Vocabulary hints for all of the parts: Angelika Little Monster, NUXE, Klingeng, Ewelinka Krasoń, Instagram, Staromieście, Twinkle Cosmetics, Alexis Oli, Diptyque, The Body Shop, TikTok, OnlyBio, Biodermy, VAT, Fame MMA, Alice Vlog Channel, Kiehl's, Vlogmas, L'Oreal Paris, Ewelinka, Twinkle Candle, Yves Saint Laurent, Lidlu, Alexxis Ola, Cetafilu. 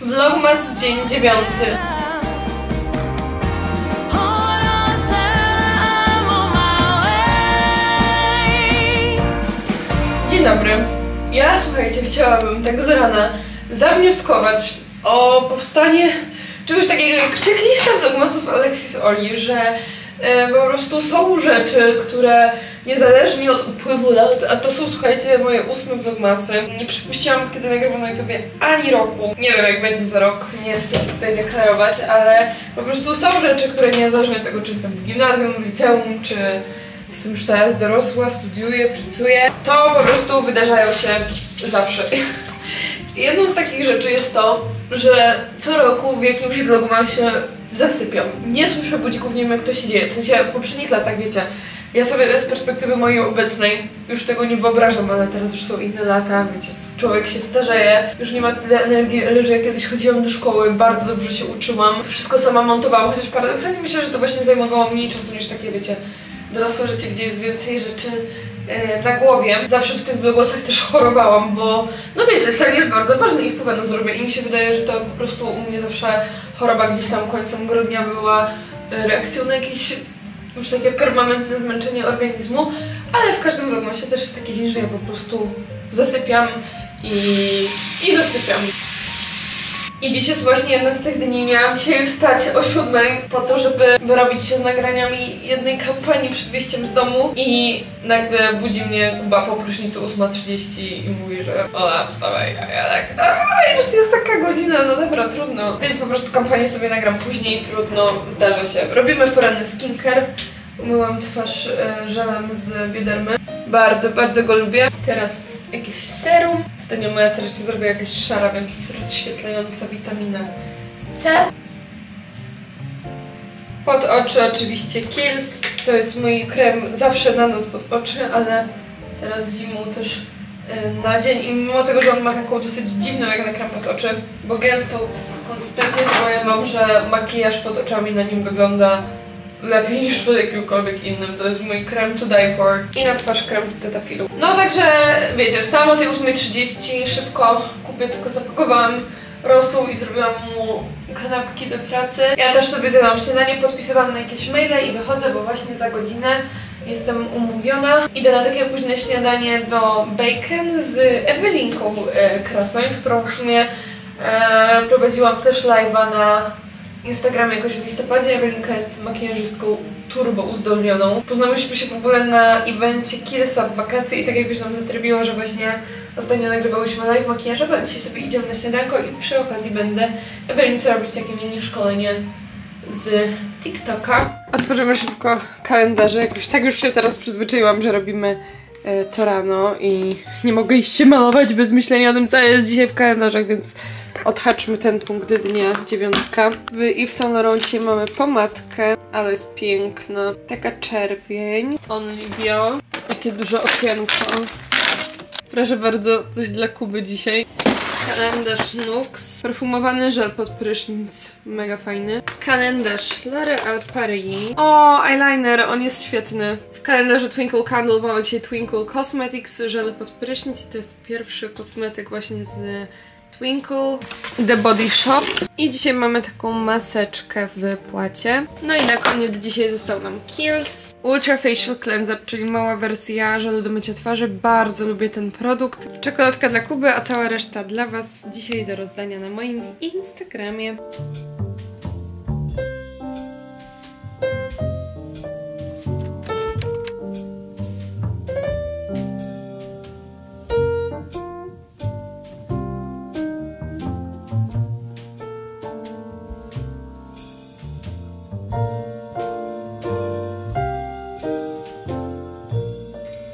Vlogmas dzień 9. Dzień dobry. Ja, słuchajcie, chciałabym tak z rana zawnioskować o powstanie czegoś takiego jak checklista vlogmasów Alexis Oli, że po prostu są rzeczy, które niezależnie od upływu lat, a to są, słuchajcie, moje 8 vlogmasy. Nie przypuściłam, kiedy nagrywano na YouTubie, ani roku. Nie wiem, jak będzie za rok, nie chcę się tutaj deklarować, ale po prostu są rzeczy, które niezależnie od tego, czy jestem w gimnazjum, w liceum, czy jestem już teraz dorosła, studiuję, pracuję, to po prostu wydarzają się zawsze. Jedną z takich rzeczy jest to, że co roku w jakimś vlogmasie zasypiam. Nie słyszę budzików, nie wiem jak to się dzieje. W sensie w poprzednich latach, wiecie, ja sobie z perspektywy mojej obecnej już tego nie wyobrażam, ale teraz już są inne lata, wiecie, człowiek się starzeje, już nie ma tyle energii, ale że ja kiedyś chodziłam do szkoły, bardzo dobrze się uczyłam, wszystko sama montowałam, chociaż paradoksalnie myślę, że to właśnie zajmowało mniej czasu niż takie, wiecie, dorosłe życie, gdzie jest więcej rzeczy na głowie. Zawsze w tych głosach też chorowałam, bo no wiecie, sen jest bardzo ważny i wpływa na zdrowie i mi się wydaje, że to po prostu u mnie zawsze choroba gdzieś tam końcem grudnia była reakcją na jakieś już takie permanentne zmęczenie organizmu, ale w każdym vlogmasie też jest taki dzień, że ja po prostu zasypiam i zasypiam. I dziś jest właśnie jeden z tych dni, miałam dzisiaj wstać o 7 po to, żeby wyrobić się z nagraniami jednej kampanii przed wyjściem z domu i nagle budzi mnie Kuba po prysznicu 8:30 i mówi, że Ola, wstawaj, a ja tak już jest taka godzina, no dobra, trudno. Więc po prostu kampanię sobie nagram później, trudno, zdarza się. Robimy poranny skincare, umyłam twarz żelem z Biodermy. Bardzo, bardzo go lubię. Teraz jakieś serum. Ostatnio moja cera się zrobiła jakaś szara, więc rozświetlająca witamina C. Pod oczy oczywiście Kiehl's. To jest mój krem zawsze na noc pod oczy, ale teraz zimą też na dzień. I mimo tego, że on ma taką dosyć dziwną jak na krem pod oczy, bo gęstą konsystencję, to ja mam, że makijaż pod oczami na nim wygląda lepiej niż pod jakimkolwiek innym. To jest mój krem to die for. I na twarz krem z Cetafilu. No także wiecie, wstałam o tej 8:30, szybko kupię, tylko zapakowałam rosół i zrobiłam mu kanapki do pracy. Ja też sobie zjadłam śniadanie, podpisywałam na jakieś maile i wychodzę, bo właśnie za godzinę jestem umówiona. Idę na takie późne śniadanie do Bacon z Ewelinką Krasoń, z którą w sumie prowadziłam też live'a na Instagramie jakoś w listopadzie. Ewelinka jest makijażystką turbo uzdolnioną. Poznałyśmy się w ogóle na evencie Kiehl'sa w wakacje i tak jakoś nam zatrybiło, że właśnie ostatnio nagrywałyśmy live makijażowy, a dzisiaj sobie idziemy na śniadanko i przy okazji będę Ewelince robić takie mini szkolenie z TikToka. Otworzymy szybko kalendarze, jakoś tak już się teraz przyzwyczaiłam, że robimy to rano i nie mogę iść się malować bez myślenia o tym, co jest dzisiaj w kalendarzach, więc odhaczmy ten punkt dnia, 9. W Yves Saint Laurentie mamy pomadkę, ale jest piękna. Taka czerwień. OnlyBio. Takie duże okienko. Proszę bardzo, coś dla Kuby dzisiaj. Kalendarz NUXE. Perfumowany żel pod prysznic. Mega fajny. Kalendarz L'Oreal Paris. O, eyeliner, on jest świetny. W kalendarzu Twinkle Candle mamy dzisiaj Twinkle Cosmetics, żel pod prysznic. I to jest pierwszy kosmetyk właśnie z Twinkle, The Body Shop. I dzisiaj mamy taką maseczkę w płacie. No i na koniec dzisiaj został nam Kiehl's Ultra Facial Cleanser, czyli mała wersja żelu do mycia twarzy. Bardzo lubię ten produkt. Czekoladka dla Kuby, a cała reszta dla Was dzisiaj do rozdania na moim Instagramie.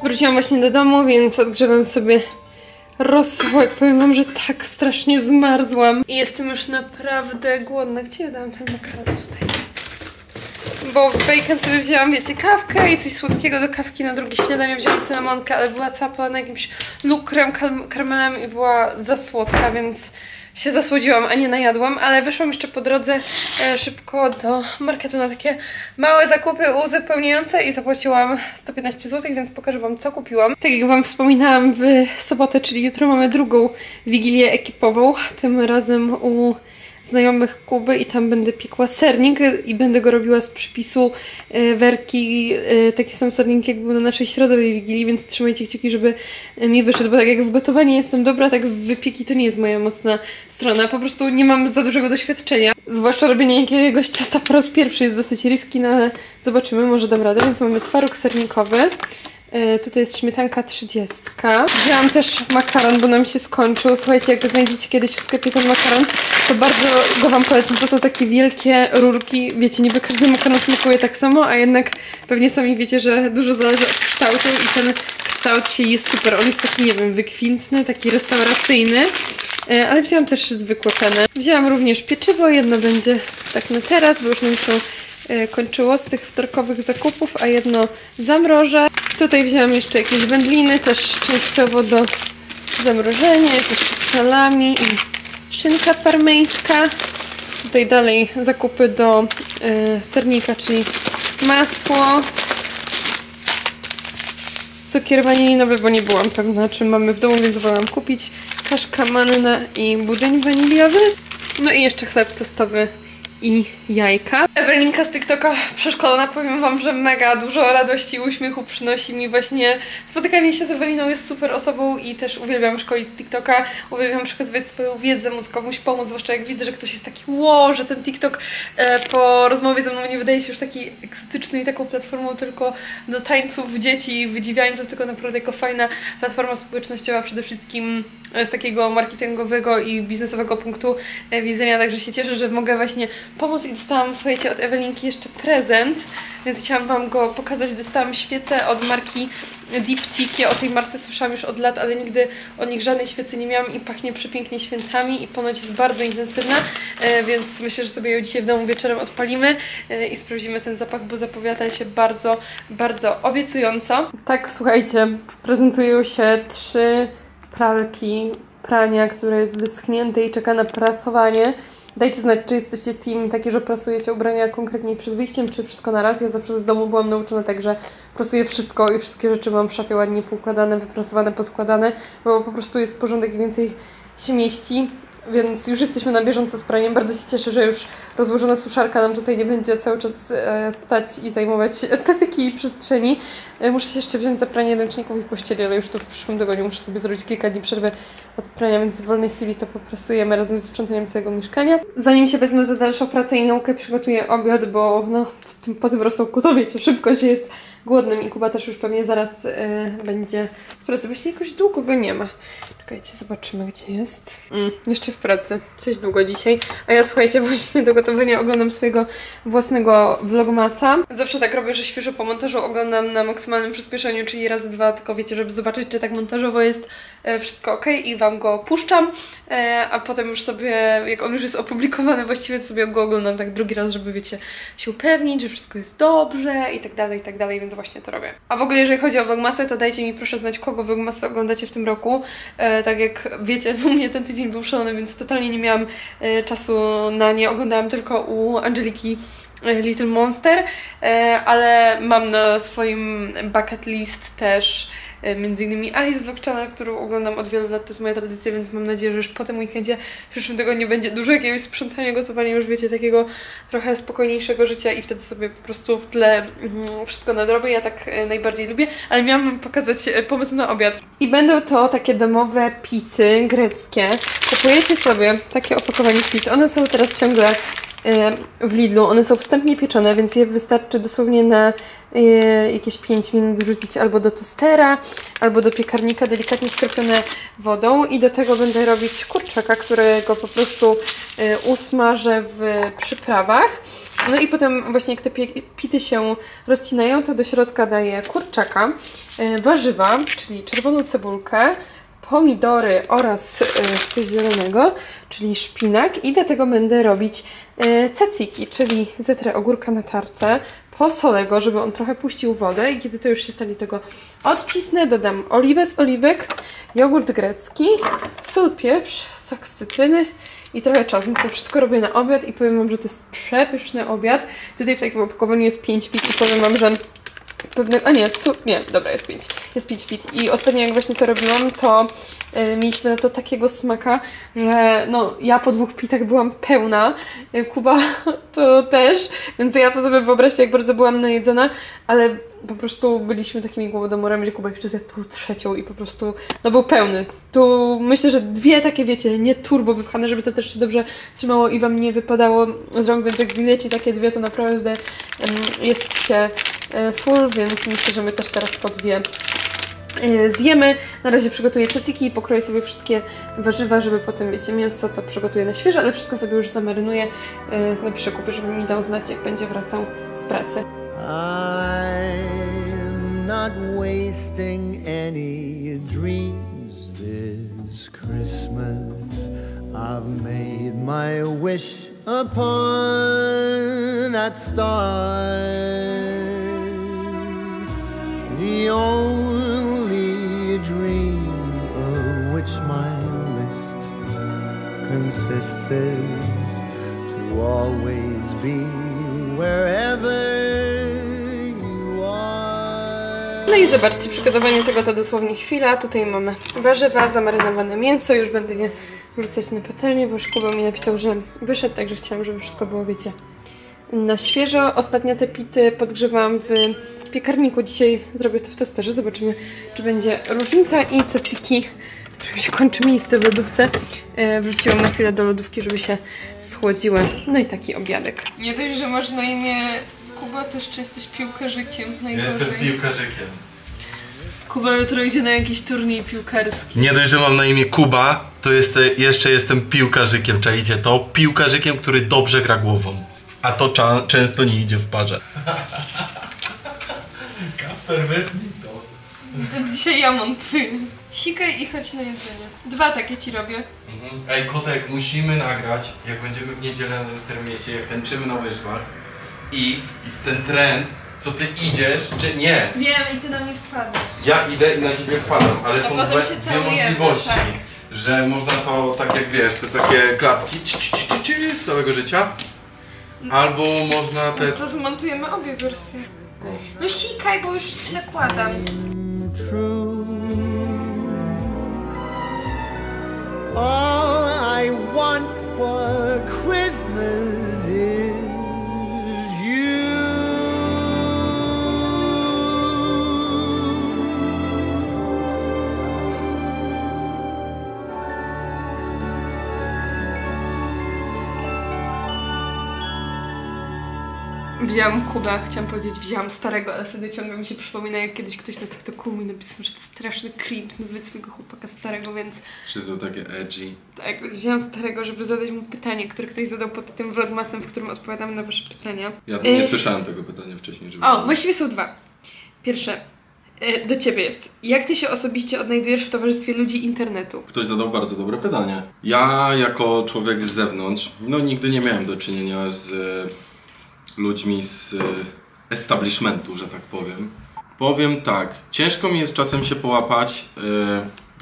Wróciłam właśnie do domu, więc odgrzewam sobie rosółek. Powiem wam, że tak strasznie zmarzłam i jestem już naprawdę głodna. Gdzie ja dałam ten makaron? Tutaj. Bo w bacon sobie wzięłam, wiecie, kawkę i coś słodkiego do kawki. Na drugie śniadanie wzięłam cynamonkę, ale była cała polana jakimś lukrem, karmelem i była za słodka, więc się zasłodziłam, a nie najadłam, ale wyszłam jeszcze po drodze szybko do marketu na takie małe zakupy uzupełniające i zapłaciłam 115 zł, więc pokażę wam, co kupiłam. Tak jak wam wspominałam, w sobotę, czyli jutro, mamy drugą wigilię ekipową, tym razem u znajomych Kuby, i tam będę piekła sernik i będę go robiła z przepisu Werki, taki sam sernik jak był na naszej środowej wigilii, więc trzymajcie kciuki, żeby mi wyszedł, bo tak jak w gotowanie jestem dobra, tak w wypieki to nie jest moja mocna strona, po prostu nie mam za dużego doświadczenia, zwłaszcza robienie jakiegoś ciasta po raz pierwszy jest dosyć risky, no ale zobaczymy, może dam radę. Więc mamy twaróg sernikowy, tutaj jest śmietanka 30. Wzięłam też makaron, bo nam się skończył. Słuchajcie, jak znajdziecie kiedyś w sklepie ten makaron, to bardzo go wam polecam. To są takie wielkie rurki. Wiecie, niby każdy makaron smakuje tak samo, a jednak pewnie sami wiecie, że dużo zależy od kształtu i ten kształt się jest super. On jest taki, nie wiem, wykwintny, taki restauracyjny. Ale wzięłam też zwykłe penę. Wzięłam również pieczywo. Jedno będzie tak na teraz, bo już nam się kończyło z tych wtorkowych zakupów, a jedno zamrożę. Tutaj wzięłam jeszcze jakieś wędliny, też częściowo do zamrożenia. Jest jeszcze salami i szynka parmeńska. Tutaj dalej zakupy do sernika, czyli masło, cukier wanilinowy, bo nie byłam pewna, czy mamy w domu, więc wolałam kupić, kaszka manna i budyń waniliowy. No i jeszcze chleb tostowy i jajka. Ewelinka z TikToka przeszkolona, powiem wam, że mega dużo radości i uśmiechu przynosi mi właśnie spotykanie się z Eweliną, jest super osobą i też uwielbiam szkolić z TikToka, uwielbiam przekazywać swoją wiedzę, móc komuś pomóc, zwłaszcza jak widzę, że ktoś jest taki wow, że ten TikTok po rozmowie ze mną nie wydaje się już taki egzotyczny i taką platformą tylko do tańców dzieci, wydziwiańców, tylko naprawdę jako fajna platforma społecznościowa, przede wszystkim z takiego marketingowego i biznesowego punktu widzenia, także się cieszę, że mogę właśnie pomóc i dostałam, słuchajcie, od Ewelinki jeszcze prezent, więc chciałam wam go pokazać. Dostałam świecę od marki Diptyque. O tej marce słyszałam już od lat, ale nigdy o nich żadnej świecy nie miałam i pachnie przepięknie świętami i ponoć jest bardzo intensywna, więc myślę, że sobie ją dzisiaj w domu wieczorem odpalimy i sprawdzimy ten zapach, bo zapowiada się bardzo, bardzo obiecująco. Tak, słuchajcie, prezentują się trzy pralki, prania, która jest wyschnięte i czeka na prasowanie. Dajcie znać, czy jesteście team taki, że prasuje się ubrania konkretnie przed wyjściem, czy wszystko na raz. Ja zawsze z domu byłam nauczona tak, że prasuję wszystko i wszystkie rzeczy mam w szafie ładnie poukładane, wyprasowane, poskładane, bo po prostu jest porządek i więcej się mieści. Więc już jesteśmy na bieżąco z praniem. Bardzo się cieszę, że już rozłożona suszarka nam tutaj nie będzie cały czas stać i zajmować estetyki i przestrzeni. Muszę się jeszcze wziąć za pranie ręczników i pościeli, ale już to w przyszłym tygodniu muszę sobie zrobić kilka dni przerwy od prania, więc w wolnej chwili to poprasujemy razem ze sprzątaniem całego mieszkania. Zanim się wezmę za dalszą pracę i naukę, przygotuję obiad, bo no, po tym rosołku to wiecie, szybko się jest głodnym i Kuba też już pewnie zaraz będzie z pracy. Właśnie jakoś długo go nie ma. Czekajcie, zobaczymy, gdzie jest. Jeszcze w pracy. Coś długo dzisiaj. A ja, słuchajcie, właśnie do gotowania oglądam swojego własnego vlogmasa. Zawsze tak robię, że świeżo po montażu oglądam na maksymalnym przyspieszeniu, czyli raz, dwa, tylko wiecie, żeby zobaczyć, czy tak montażowo jest wszystko ok i wam go puszczam. A potem już sobie, jak on już jest opublikowany właściwie, sobie go oglądam tak drugi raz, żeby, wiecie, się upewnić, że wszystko jest dobrze i tak dalej, więc właśnie to robię. A w ogóle, jeżeli chodzi o vlogmasę, to dajcie mi proszę znać, kogo vlogmasę oglądacie w tym roku. Tak jak wiecie, u mnie ten tydzień był szalony, więc totalnie nie miałam czasu na nie. Oglądałam tylko u Angeliki Little Monster, ale mam na swoim bucket list też m.in. Alice Vlog Channel, którą oglądam od wielu lat, to jest moja tradycja, więc mam nadzieję, że już po tym weekendzie, w przyszłym tygodniu będzie dużo jakiegoś sprzątania, gotowania, już wiecie, takiego trochę spokojniejszego życia i wtedy sobie po prostu w tle wszystko nadrobię. Ja tak najbardziej lubię, ale miałam wam pokazać pomysł na obiad. I będą to takie domowe pity greckie. Kupujecie sobie takie opakowanie pit. One są teraz ciągle w Lidlu. One są wstępnie pieczone, więc je wystarczy dosłownie na jakieś 5 minut rzucić albo do tostera, albo do piekarnika, delikatnie skropione wodą, i do tego będę robić kurczaka, którego po prostu usmażę w przyprawach. No i potem właśnie jak te pity się rozcinają, to do środka daję kurczaka, warzywa, czyli czerwoną cebulkę, pomidory oraz coś zielonego, czyli szpinak, i do tego będę robić tzatziki, czyli zetrę ogórka na tarce, posolę go, żeby on trochę puścił wodę i kiedy to już się stanie tego odcisnę, dodam oliwę z oliwek, jogurt grecki, sól, pieprz, sok z cytryny i trochę czosnku. To wszystko robię na obiad i powiem Wam, że to jest przepyszny obiad. Tutaj w takim opakowaniu jest 5 pit i powiem Wam, że pewnego... A nie, nie, dobra, jest 5. Jest 5 pit. I ostatnio jak właśnie to robiłam, to mieliśmy na to takiego smaka, że no ja po 2 pitach byłam pełna. Kuba to też, więc ja to sobie wyobraźcie, jak bardzo byłam najedzona, ale po prostu byliśmy takimi głowodomorami, że Kuba jeszcze zjadł tą 3. i po prostu no był pełny. Tu myślę, że 2 takie, wiecie, nie turbo wypchane, żeby to też się dobrze trzymało i Wam nie wypadało z rąk, więc jak zjecie takie 2, to naprawdę jest się full, więc myślę, że my też teraz po 2 zjemy. Na razie przygotuję tzatziki i pokroję sobie wszystkie warzywa, żeby potem, wiecie, mięso to przygotuję na świeżo, ale wszystko sobie już zamarynuję na przekupy, żeby mi dał znać, jak będzie wracał z pracy. I'm not wasting any dreams this Christmas. I've made my wish upon that star. The only dream of which my list consists is to always be wherever. No i zobaczcie, przygotowanie tego to dosłownie chwila. Tutaj mamy warzywa, zamarynowane mięso. Już będę je wrzucać na patelnię, bo już Kuba mi napisał, że wyszedł, także chciałam, żeby wszystko było, wiecie, na świeżo. Ostatnio te pity podgrzewałam w piekarniku. Dzisiaj zrobię to w testerze. Zobaczymy, czy będzie różnica. I tzatziki, którym się kończy miejsce w lodówce, wrzuciłam na chwilę do lodówki, żeby się schłodziły. No i taki obiadek. Nie dość, że masz na imię Kuba, też czy jesteś piłkarzykiem najgorzej? Jestem piłkarzykiem. Kuba jutro idzie na jakiś turniej piłkarski. Nie dość, że mam na imię Kuba, to jeszcze jestem piłkarzykiem, czajcie to? Piłkarzykiem, który dobrze gra głową. A to często nie idzie w parze. Kacper, wytnij to. Dzisiaj ja montuję. Sikaj i chodź na jedzenie. 2 takie ci robię. Ej kotek, musimy nagrać, jak będziemy w niedzielę na Staromieście, jak tańczymy na łyżwach. I ten trend, co ty idziesz, czy nie? Wiem, i ty na mnie wpadniesz. Ja idę i na ciebie wpadam, ale są dwie możliwości, tak. Że można to, tak jak wiesz, te takie klatki z całego życia, albo można te... No to zmontujemy obie wersje. No sikaj, bo już nakładam. All I want for Christmas is... Wziąłam Kubę, chciałam powiedzieć, wziąłam starego, ale wtedy ciągle mi się przypomina, jak kiedyś ktoś na TikToku mi napisał, że to straszny cringe nazwać swojego chłopaka starego, więc... Czy to takie edgy? Tak, więc wziąłam starego, żeby zadać mu pytanie, które ktoś zadał pod tym vlogmasem, w którym odpowiadam na wasze pytania. Ja nie słyszałam tego pytania wcześniej, żeby... O, właściwie są 2. Pierwsze, do ciebie jest. Jak ty się osobiście odnajdujesz w towarzystwie ludzi internetu? Ktoś zadał bardzo dobre pytanie. Ja, jako człowiek z zewnątrz, no nigdy nie miałem do czynienia z... ludźmi z establishmentu, że tak powiem. Powiem tak, ciężko mi jest czasem się połapać,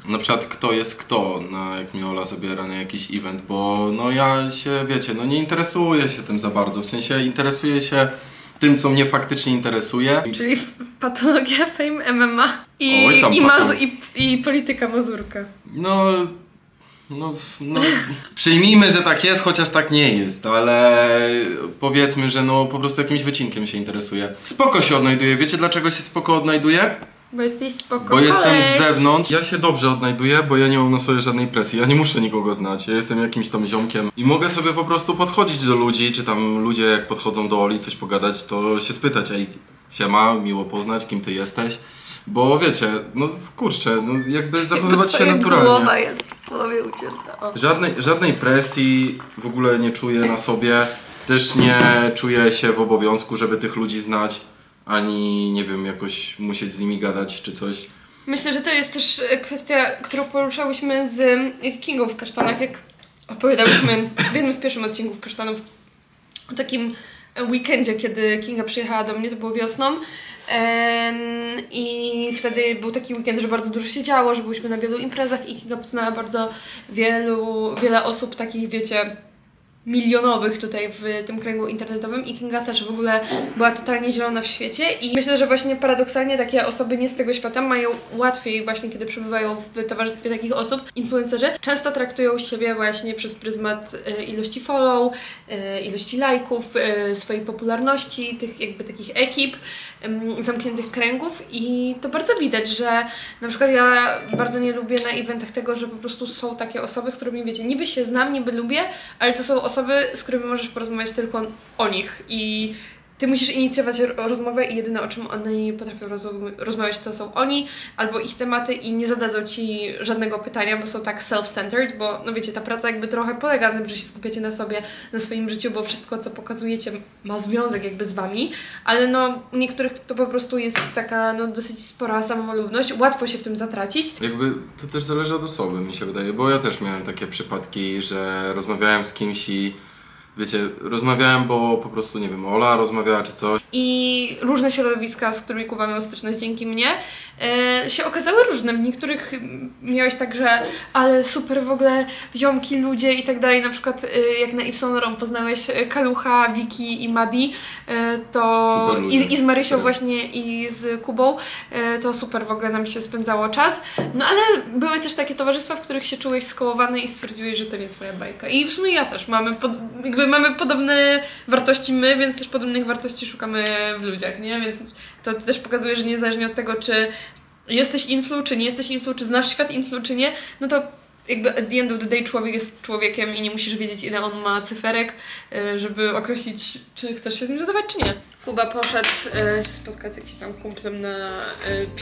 na przykład kto jest kto, jak mnie Ola zabiera na jakiś event, bo no ja się, wiecie, no nie interesuję się tym za bardzo, w sensie interesuję się tym, co mnie faktycznie interesuje. Czyli patologia Fame MMA i polityka mazurka. No, przyjmijmy, że tak jest, chociaż tak nie jest, ale powiedzmy, że no po prostu jakimś wycinkiem się interesuje. Spoko się odnajduję. Wiecie, dlaczego się spoko odnajduję? Bo jesteś spoko, bo koleś. Jestem z zewnątrz. Ja się dobrze odnajduję, bo ja nie mam na sobie żadnej presji. Ja nie muszę nikogo znać. Ja jestem jakimś tam ziomkiem i mogę sobie po prostu podchodzić do ludzi, czy tam ludzie jak podchodzą do Oli, coś pogadać, to się spytać, ej, siema, miło poznać, kim ty jesteś. Bo wiecie, no kurczę, no jakby zachowywać się naturalnie. Głowa jest w połowie ucierta. Żadnej presji w ogóle nie czuję na sobie. Też nie czuję się w obowiązku, żeby tych ludzi znać, ani nie wiem, jakoś musieć z nimi gadać czy coś. Myślę, że to jest też kwestia, którą poruszałyśmy z Kingą w Kasztanach, jak opowiadałyśmy w jednym z pierwszych odcinków Kasztanów o takim weekendzie, kiedy Kinga przyjechała do mnie, to było wiosną. I wtedy był taki weekend, że bardzo dużo się działo, że byliśmy na wielu imprezach i Kinga poznała bardzo wiele osób takich, wiecie, milionowych tutaj w tym kręgu internetowym i Kinga też w ogóle była totalnie zielona w świecie i myślę, że właśnie paradoksalnie takie osoby nie z tego świata mają łatwiej właśnie, kiedy przebywają w towarzystwie takich osób. Influencerzy często traktują siebie właśnie przez pryzmat ilości follow, ilości lajków, swojej popularności, tych jakby takich ekip, zamkniętych kręgów i to bardzo widać, że na przykład ja bardzo nie lubię na eventach tego, że po prostu są takie osoby, z którymi wiecie, niby się znam, niby lubię, ale to są osoby, z którymi możesz porozmawiać tylko o nich i ty musisz inicjować rozmowę i jedyne o czym oni potrafią rozmawiać to są oni albo ich tematy i nie zadadzą ci żadnego pytania, bo są tak self-centered, bo no wiecie, ta praca jakby trochę polega na tym, że się skupiacie na sobie, na swoim życiu, bo wszystko co pokazujecie ma związek jakby z wami, ale no u niektórych to po prostu jest taka no dosyć spora samolubność, łatwo się w tym zatracić. Jakby to też zależy od osoby mi się wydaje, bo ja też miałem takie przypadki, że rozmawiałem z kimś i wiecie, rozmawiałem, bo po prostu, nie wiem, Ola rozmawiała czy coś. I różne środowiska, z którymi Kuba miał styczność dzięki mnie, się okazały różne. W niektórych miałeś tak, że ale super w ogóle ziomki, ludzie i tak dalej. Na przykład jak na Yves Saint Laurent poznałeś Kalucha, Wiki i Madi, to i z Marysią super. Właśnie i z Kubą, to super w ogóle nam się spędzało czas. No ale były też takie towarzystwa, w których się czułeś skołowany i stwierdziłeś, że to nie twoja bajka. I w sumie ja też mamy podobne wartości my, więc też podobnych wartości szukamy w ludziach, nie? Więc to też pokazuje, że niezależnie od tego, czy jesteś influ, czy nie jesteś influ, czy znasz świat influ, czy nie, no to jakby at the end of the day człowiek jest człowiekiem i nie musisz wiedzieć, ile on ma cyferek, żeby określić, czy chcesz się z nim zadawać, czy nie. Kuba poszedł się spotkać z jakimś tam kumplem na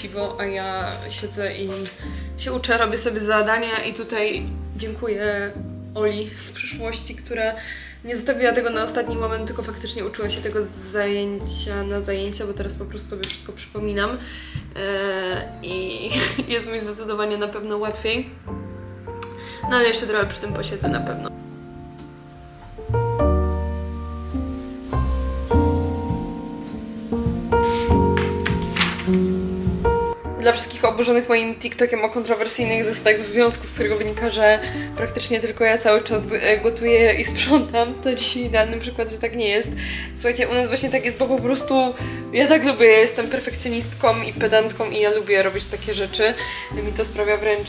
piwo, a ja siedzę i się uczę, robię sobie zadania i tutaj dziękuję Oli z przyszłości, która nie zostawiła tego na ostatni moment, tylko faktycznie uczyła się tego z zajęcia na zajęcia, bo teraz po prostu sobie wszystko przypominam i jest mi zdecydowanie na pewno łatwiej. No ale jeszcze trochę przy tym posiedzę na pewno. Dla wszystkich oburzonych moim TikTokiem o kontrowersyjnych zestawach w związku, z którego wynika, że praktycznie tylko ja cały czas gotuję i sprzątam, to dzisiaj idealny przykład, że tak nie jest. Słuchajcie, u nas właśnie tak jest, bo po prostu ja tak lubię, ja jestem perfekcjonistką i pedantką i ja lubię robić takie rzeczy. Mi to sprawia wręcz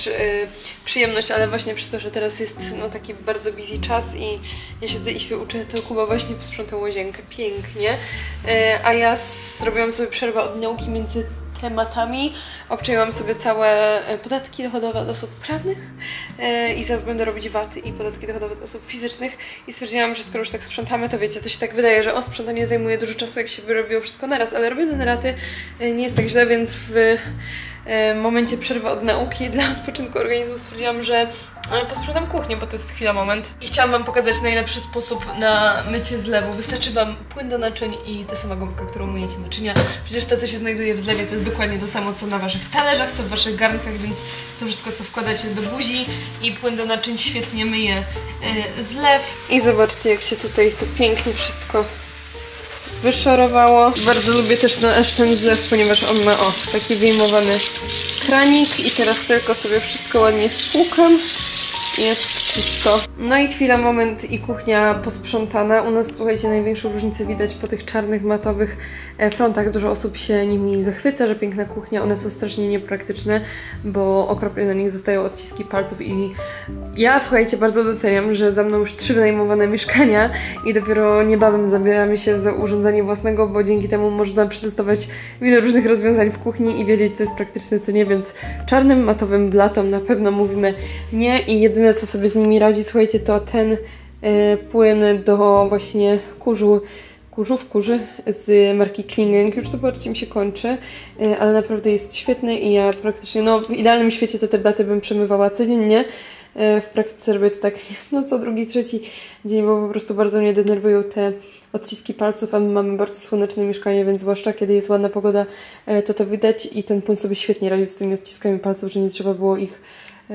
przyjemność, ale właśnie przez to, że teraz jest no, taki bardzo busy czas i ja siedzę i się uczę, to Kuba właśnie posprzątał łazienkę pięknie, a ja zrobiłam sobie przerwę od nauki między tematami. Obczaiłam sobie całe podatki dochodowe od osób prawnych i zaraz będę robić VAT-y i podatki dochodowe od osób fizycznych i stwierdziłam, że skoro już tak sprzątamy, to wiecie, to się tak wydaje, że o, sprzątanie zajmuje dużo czasu, jak się wyrobiło wszystko naraz, ale robione na raty nie jest tak źle, więc w momencie przerwy od nauki dla odpoczynku organizmu stwierdziłam, że posprzątam kuchnię, bo to jest chwila, moment. I chciałam wam pokazać najlepszy sposób na mycie zlewu. Wystarczy wam płyn do naczyń i ta sama gąbka, którą myjecie naczynia. Przecież to, co się znajduje w zlewie, to jest dokładnie to samo, co na waszych talerzach, co w waszych garnkach, więc to wszystko, co wkładacie do buzi i płyn do naczyń świetnie myje zlew. I zobaczcie, jak się tutaj to pięknie wszystko wyszorowało. Bardzo lubię też nasz ten zlew, ponieważ on ma o, taki wyjmowany kranik i teraz tylko sobie wszystko ładnie spłukam. Jest czysto. No i chwila, moment i kuchnia posprzątana. U nas, słuchajcie, największą różnicę widać po tych czarnych, matowych frontach. Dużo osób się nimi zachwyca, że piękna kuchnia. One są strasznie niepraktyczne, bo okropnie na nich zostają odciski palców i ja, słuchajcie, bardzo doceniam, że za mną już 3 wynajmowane mieszkania i dopiero niebawem zabieramy się za urządzanie własnego, bo dzięki temu można przetestować wiele różnych rozwiązań w kuchni i wiedzieć, co jest praktyczne, co nie, więc czarnym, matowym blatom na pewno mówimy nie i jedyne co sobie z nimi radzi, słuchajcie, to ten płyn do właśnie kurzy z marki Klingeng. Już to patrzcie, mi się kończy, ale naprawdę jest świetny i ja praktycznie, no w idealnym świecie to te blaty bym przemywała codziennie. W praktyce robię to tak, no co drugi, trzeci dzień, bo po prostu bardzo mnie denerwują te odciski palców, a my mamy bardzo słoneczne mieszkanie, więc zwłaszcza kiedy jest ładna pogoda, to widać i ten płyn sobie świetnie radził z tymi odciskami palców, że nie trzeba było ich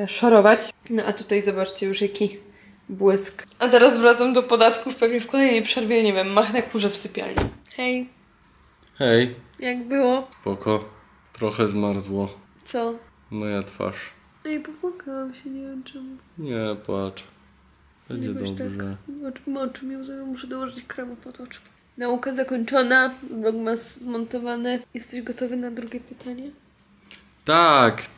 szorować. No a tutaj zobaczcie już jaki błysk. A teraz wracam do podatków, pewnie w kolejnej przerwie, nie wiem, machnę kurze w sypialni. Hej. Hej. Jak było? Spoko. Trochę zmarzło. Co? Moja twarz. Ej, popłakałam się, nie wiem czemu. Nie, płacz. Będzie nie dobrze. Tak. Moczy mi łzy, muszę dołożyć kremu pod oczy. Nauka zakończona, vlogmas zmontowany. Jesteś gotowy na drugie pytanie? Tak.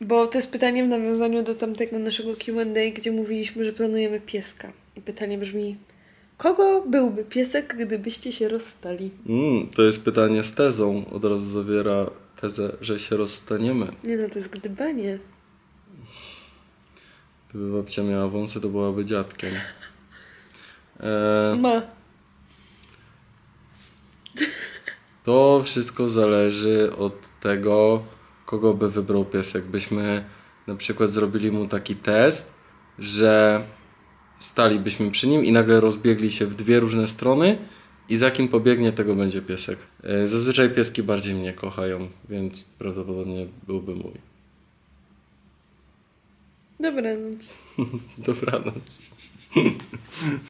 Bo to jest pytanie w nawiązaniu do tamtego naszego Q&A, gdzie mówiliśmy, że planujemy pieska. I pytanie brzmi, kogo byłby piesek, gdybyście się rozstali? To jest pytanie z tezą. Od razu zawiera tezę, że się rozstaniemy. Nie no, to jest gdybanie. Gdyby babcia miała wąsy, to byłaby dziadkiem. Ma. To wszystko zależy od tego, kogo by wybrał pies. Jakbyśmy na przykład zrobili mu taki test, że stalibyśmy przy nim i nagle rozbiegli się w dwie różne strony i za kim pobiegnie, tego będzie piesek. Zazwyczaj pieski bardziej mnie kochają, więc prawdopodobnie byłby mój. Dobranoc. Dobranoc.